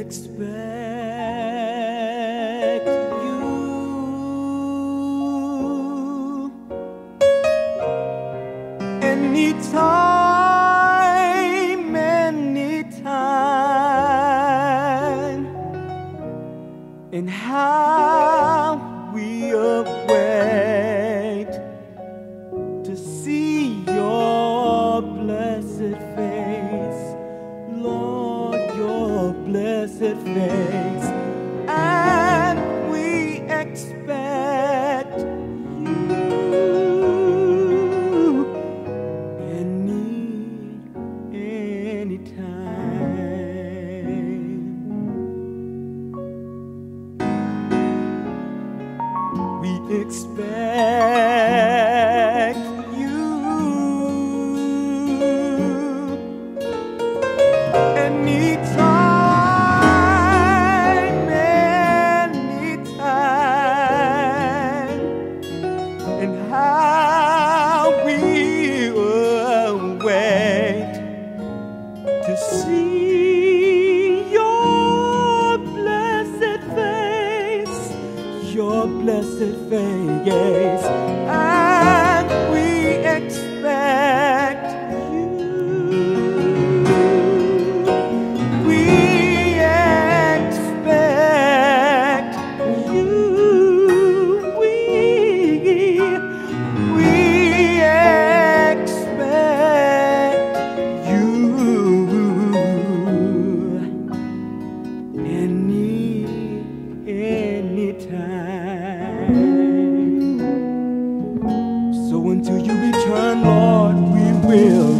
expect you anytime, anytime, and how we await to see your blessed face, Lord, your blessed face, and we expect you any time. We expect anytime, anytime, and how we wait to see your blessed face, your blessed face, and we expect. Anytime. So until you return, Lord, we will